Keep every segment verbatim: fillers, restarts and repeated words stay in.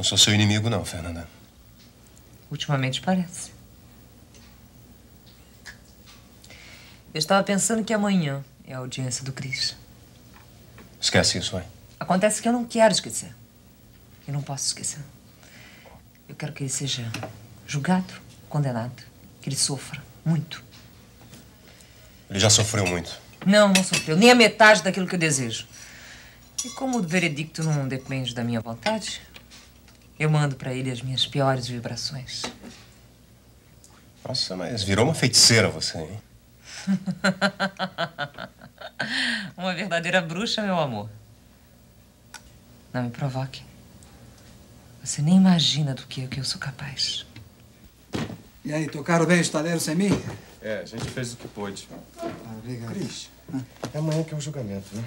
Não sou seu inimigo, não, Fernanda. Ultimamente parece. Eu estava pensando que amanhã é a audiência do Cris. Esquece isso, vai. Acontece que eu não quero esquecer. Eu não posso esquecer. Eu quero que ele seja julgado, condenado, que ele sofra muito. Ele já sofreu muito. Não, não sofreu. Nem a metade daquilo que eu desejo. E como o veredicto não depende da minha vontade, eu mando pra ele as minhas piores vibrações. Nossa, mas virou uma feiticeira você, hein? Uma verdadeira bruxa, meu amor. Não me provoque. Você nem imagina do que, que eu sou capaz. E aí, tocaram bem os talheres sem mim? É, a gente fez o que pôde. Ah, obrigado. Cris, é amanhã que é o julgamento, né?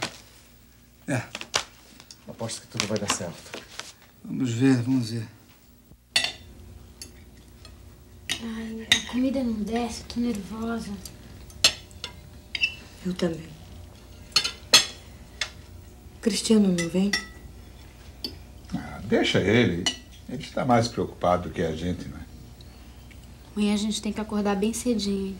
É. Aposto que tudo vai dar certo. Vamos ver, vamos ver. Ai, a comida não desce, eu tô nervosa. Eu também. Cristiano não vem? Ah, deixa ele. Ele está mais preocupado do que a gente, não é? Amanhã a gente tem que acordar bem cedinho.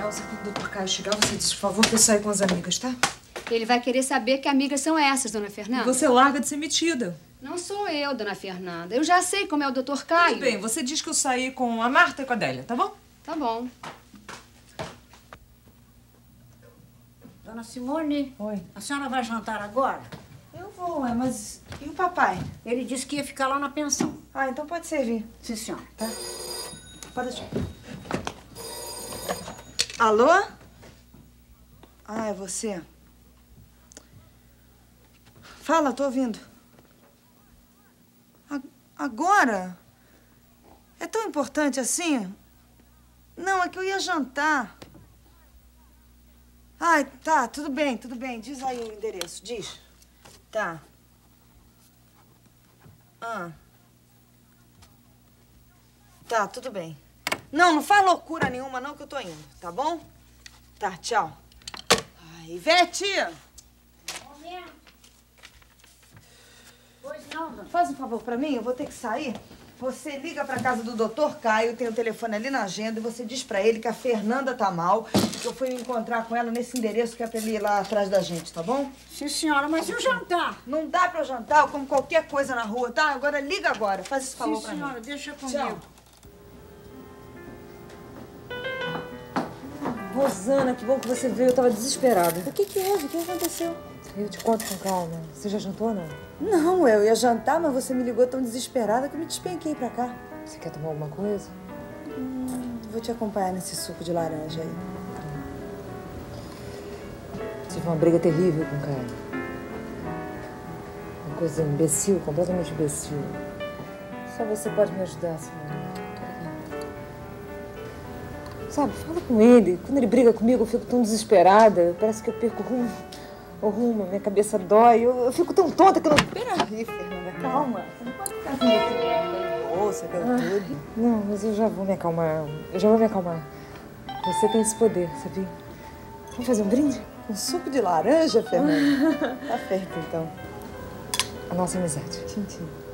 Elza, quando o doutor Caio chegar, você diz, por favor, que eu saia com as amigas, tá? Ele vai querer saber que amigas são essas, dona Fernanda. Você larga de ser metida. Não sou eu, dona Fernanda. Eu já sei como é o doutor Caio. Tudo bem, você diz que eu saí com a Marta e com a Adélia, tá bom? Tá bom. Dona Simone. Oi. A senhora vai jantar agora? Eu vou, é, mas... E o papai? Ele disse que ia ficar lá na pensão. Ah, então pode servir. Sim, senhora. Tá? Pode deixar. Alô? Ah, é você? Fala, tô ouvindo. A agora? É tão importante assim? Não, é que eu ia jantar. Ai, tá, tudo bem, tudo bem. Diz aí o endereço, diz. Tá. Ah. Tá, tudo bem. Não, não faz loucura nenhuma não que eu tô indo, tá bom? Tá, tchau. Ai, Ivete! Pois não, faz um favor pra mim, eu vou ter que sair. Você liga pra casa do doutor Caio, tem o telefone ali na agenda, e você diz pra ele que a Fernanda tá mal, que eu fui me encontrar com ela nesse endereço que é pra ele ir lá atrás da gente, tá bom? Sim, senhora, mas e o jantar? Não dá pra eu jantar, eu como qualquer coisa na rua, tá? Agora liga agora, faz esse favor pra mim. Sim, senhora, deixa comigo. Rosana, que bom que você veio, eu tava desesperada. O que que houve? O que aconteceu? Eu te conto com calma. Você já jantou ou não? Não, eu ia jantar, mas você me ligou tão desesperada que eu me despenquei pra cá. Você quer tomar alguma coisa? Hum, vou te acompanhar nesse suco de laranja aí. Tive uma briga terrível com o cara. Uma coisa imbecil, completamente imbecil. Só você pode me ajudar, Simone. Sabe, fala com ele. Quando ele briga comigo, eu fico tão desesperada. Parece que eu perco o rumo. O rumo, minha cabeça dói, eu, eu fico tão tonta que eu não... Pera aí, Fernanda, calma. Você não pode ficar assim, bolsa, aquela tudo. Não, mas eu já vou me acalmar, eu já vou me acalmar. Você tem esse poder, sabia? Vamos fazer um brinde? Um suco de laranja, Fernanda? Tá feito, então. A nossa amizade. Tchim, tchim.